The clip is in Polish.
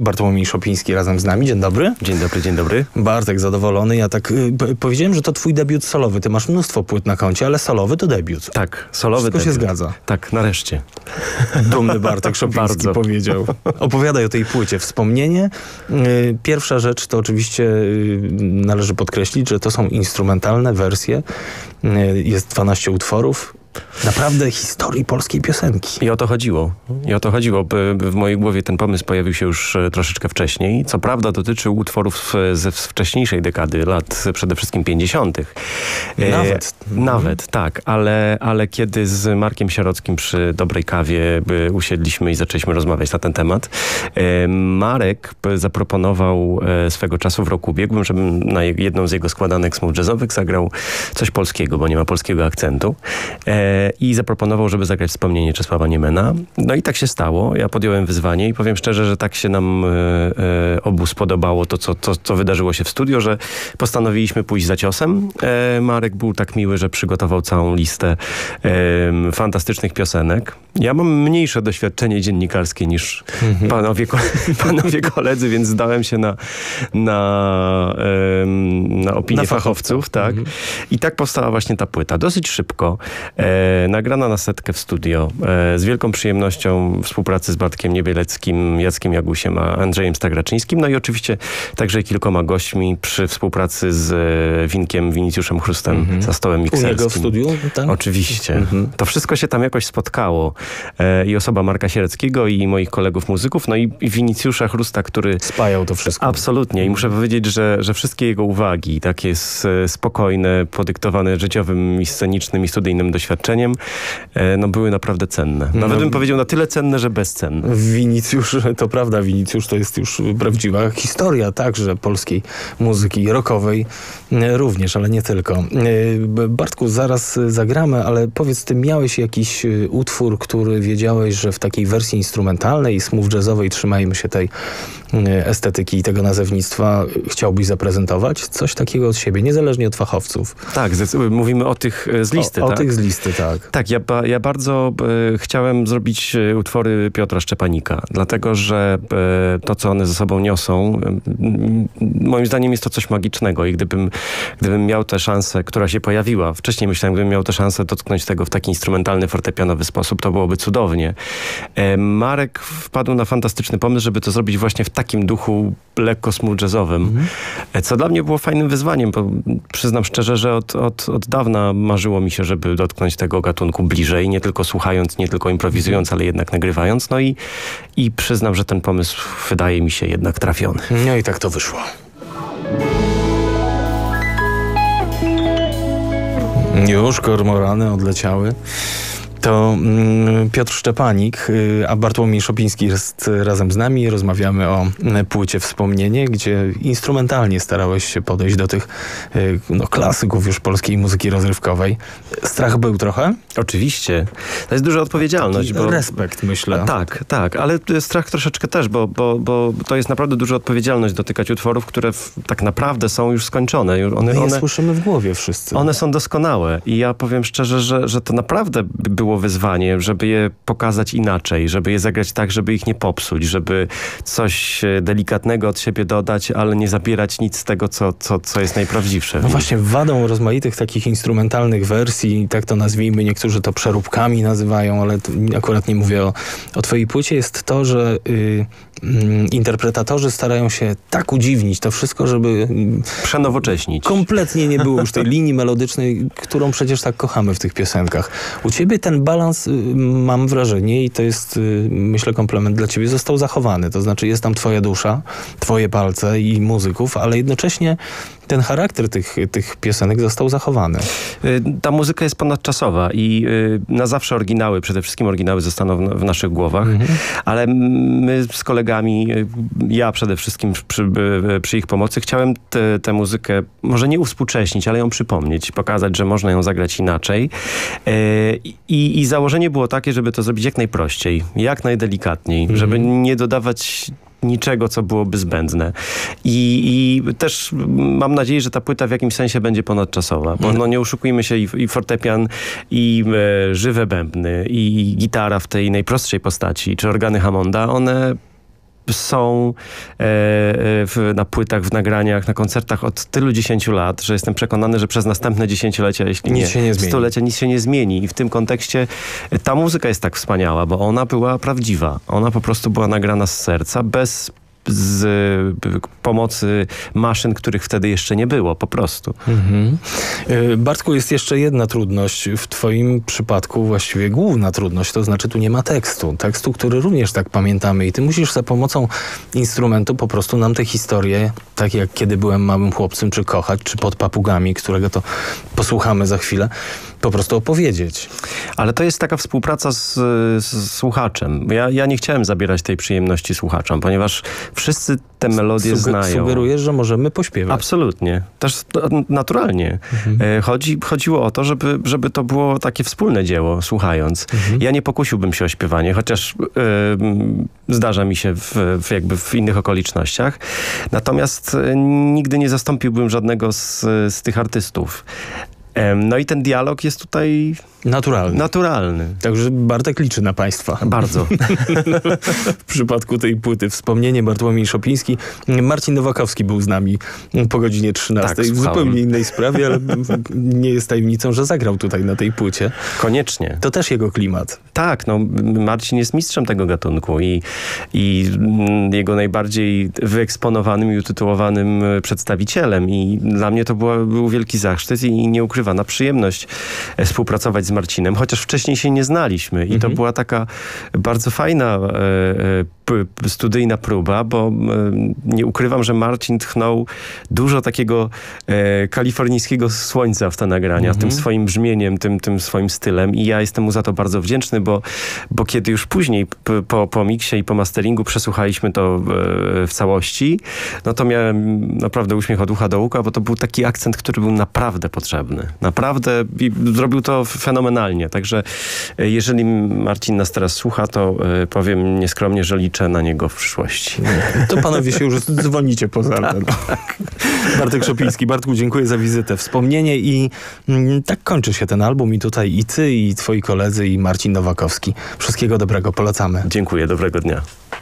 Bartłomiej Szopiński razem z nami. Dzień dobry. Dzień dobry, dzień dobry. Bartek zadowolony. Ja tak powiedziałem, że to twój debiut solowy. Ty masz mnóstwo płyt na koncie, ale solowy to debiut. Tak, solowy debiut. Wszystko się zgadza. Tak, nareszcie. Dumny Bartek Szopiński powiedział. Opowiadaj o tej płycie. Wspomnienie. Pierwsza rzecz to oczywiście należy podkreślić, że to są instrumentalne wersje. Jest 12 utworów. Naprawdę historii polskiej piosenki. I o to chodziło. I o to chodziło. W mojej głowie ten pomysł pojawił się już troszeczkę wcześniej. Co prawda dotyczył utworów ze wcześniejszej dekady, lat przede wszystkim 50. Nawet. Nawet, tak. Ale kiedy z Markiem Sierrockim przy dobrej kawie usiedliśmy i zaczęliśmy rozmawiać na ten temat, Marek zaproponował swego czasu w roku ubiegłym, żebym na jedną z jego składanek smooth jazzowych zagrał coś polskiego, bo nie ma polskiego akcentu. I zaproponował, żeby zagrać Wspomnienie Czesława Niemena. No i tak się stało. Ja podjąłem wyzwanie i powiem szczerze, że tak się nam obu spodobało to, co wydarzyło się w studio, że postanowiliśmy pójść za ciosem. Marek był tak miły, że przygotował całą listę fantastycznych piosenek. Ja mam mniejsze doświadczenie dziennikarskie niż panowie koledzy, więc zdałem się na opinię fachowców. Tak. I tak powstała właśnie ta płyta. Dosyć szybko. Nagrana na setkę w studio, z wielką przyjemnością współpracy z Bartkiem Niebieleckim, Jackiem Jagusiem, a Andrzejem Stagraczyńskim, no i oczywiście także kilkoma gośćmi przy współpracy z Winkiem, Winicjuszem Chrustem, za stołem mikserskim. U niego w studiu? Tak? Oczywiście. To wszystko się tam jakoś spotkało. I osoba Marka Sierrockiego, i moich kolegów muzyków, no i Winicjusza Chrusta, który... Spajał to wszystko. Absolutnie. I muszę powiedzieć, że wszystkie jego uwagi, takie spokojne, podyktowane życiowym i scenicznym i studyjnym doświadczeniem, no były naprawdę cenne. Nawet bym powiedział na tyle cenne, że bezcenne. Winicjusz, to prawda, Winicjusz to jest już prawdziwa historia także polskiej muzyki rockowej również, ale nie tylko. Bartku, zaraz zagramy, ale powiedz, ty miałeś jakiś utwór, który wiedziałeś, że w takiej wersji instrumentalnej, smooth jazzowej, trzymajmy się tej estetyki i tego nazewnictwa, chciałbyś zaprezentować? Coś takiego od siebie, niezależnie od fachowców. Tak, mówimy o tych z listy, tak? Listy, tak. Tak, ja bardzo chciałem zrobić utwory Piotra Szczepanika, dlatego że to, co one ze sobą niosą, moim zdaniem jest to coś magicznego i gdybym miał tę szansę, która się pojawiła, wcześniej myślałem, gdybym miał tę szansę dotknąć tego w taki instrumentalny, fortepianowy sposób, to byłoby cudownie. Marek wpadł na fantastyczny pomysł, żeby to zrobić właśnie w takim duchu lekko smooth jazzowym, co dla mnie było fajnym wyzwaniem, bo przyznam szczerze, że od dawna marzyło mi się, żeby dotknąć tego gatunku bliżej, nie tylko słuchając, nie tylko improwizując, ale jednak nagrywając. No i przyznam, że ten pomysł wydaje mi się jednak trafiony. No i tak to wyszło. Już kormorany odleciały. To Piotr Szczepanik, a Bartłomiej Szopiński jest razem z nami. Rozmawiamy o płycie Wspomnienie, gdzie instrumentalnie starałeś się podejść do tych klasyków już polskiej muzyki rozrywkowej. Strach był trochę? Oczywiście. To jest duża odpowiedzialność. Taki respekt, myślę. Tak, ale strach troszeczkę też, bo to jest naprawdę duża odpowiedzialność dotykać utworów, które tak naprawdę są już skończone. My je słyszymy w głowie wszyscy. One są doskonałe i ja powiem szczerze, że to naprawdę było wyzwanie, żeby je pokazać inaczej, żeby je zagrać tak, żeby ich nie popsuć, żeby coś delikatnego od siebie dodać, ale nie zabierać nic z tego, co jest najprawdziwsze. No właśnie, wadą rozmaitych takich instrumentalnych wersji, tak to nazwijmy, niektórzy to przeróbkami nazywają, ale akurat nie mówię o twojej płycie, jest to, że interpretatorzy starają się tak udziwnić to wszystko, żeby przenowocześnić. Kompletnie nie było już tej linii melodycznej, którą przecież tak kochamy w tych piosenkach. U ciebie ten balans, mam wrażenie, i to jest, myślę, komplement dla ciebie, został zachowany. To znaczy jest tam twoja dusza, twoje palce i muzyków, ale jednocześnie ten charakter tych piosenek został zachowany. Ta muzyka jest ponadczasowa i na zawsze oryginały, przede wszystkim oryginały zostaną w naszych głowach, ale my z kolegami, ja przede wszystkim przy ich pomocy chciałem tę muzykę może nie uwspółcześnić, ale ją przypomnieć, pokazać, że można ją zagrać inaczej. I założenie było takie, żeby to zrobić jak najprościej, jak najdelikatniej, żeby nie dodawać niczego, co byłoby zbędne. I też mam nadzieję, że ta płyta w jakimś sensie będzie ponadczasowa, bo no nie oszukujmy się, i fortepian, i żywe bębny, i gitara w tej najprostszej postaci, czy organy Hammonda, one są na płytach, w nagraniach, na koncertach od tylu 10 lat, że jestem przekonany, że przez następne 10-lecia, jeśli nie 100-lecia, nic się nie zmieni. I w tym kontekście ta muzyka jest tak wspaniała, bo ona była prawdziwa. Ona po prostu była nagrana z serca, bez pomocy maszyn, których wtedy jeszcze nie było, po prostu. Mhm. Bartku, jest jeszcze jedna trudność, w twoim przypadku właściwie główna trudność, to znaczy tu nie ma tekstu. Tekstu, który również tak pamiętamy i ty musisz za pomocą instrumentu po prostu nam tę historię, tak jak kiedy byłem małym chłopcem, czy kochać, czy pod papugami, którego to posłuchamy za chwilę, po prostu opowiedzieć. Ale to jest taka współpraca z słuchaczem. Ja nie chciałem zabierać tej przyjemności słuchaczom, ponieważ wszyscy te melodie znają. Sugerujesz, że możemy pośpiewać. Absolutnie. Też naturalnie. Mhm. Chodziło o to, żeby to było takie wspólne dzieło, słuchając. Mhm. Ja nie pokusiłbym się o śpiewanie, chociaż zdarza mi się jakby w innych okolicznościach. Natomiast nigdy nie zastąpiłbym żadnego z tych artystów. No i ten dialog jest tutaj naturalny. Także Bartek liczy na państwa. Bardzo. W przypadku tej płyty Wspomnienie, Bartłomiej Szopiński. Marcin Nowakowski był z nami po godzinie 13. Tak, w zupełnie innej sprawie, ale nie jest tajemnicą, że zagrał tutaj na tej płycie. Koniecznie. To też jego klimat. Tak, no Marcin jest mistrzem tego gatunku i jego najbardziej wyeksponowanym i utytułowanym przedstawicielem. I dla mnie to był wielki zaszczyt i nie ukrywam, na przyjemność współpracować z Marcinem, chociaż wcześniej się nie znaliśmy. I to była taka bardzo fajna studyjna próba, bo nie ukrywam, że Marcin tchnął dużo takiego kalifornijskiego słońca w te nagrania, tym swoim brzmieniem, tym swoim stylem. I ja jestem mu za to bardzo wdzięczny, bo kiedy już później po miksie i po masteringu przesłuchaliśmy to w całości, no to miałem naprawdę uśmiech od ucha do ucha, bo to był taki akcent, który był naprawdę potrzebny. Naprawdę zrobił to fenomenalnie. Także jeżeli Marcin nas teraz słucha, to powiem nieskromnie, że liczę na niego w przyszłości. To panowie się już dzwonicie poza anteną. Tak. Bartek Szopiński. Bartku, dziękuję za wizytę. Wspomnienie i tak kończy się ten album i tutaj i ty, i twoi koledzy, i Marcin Nowakowski. Wszystkiego dobrego. Polecamy. Dziękuję. Dobrego dnia.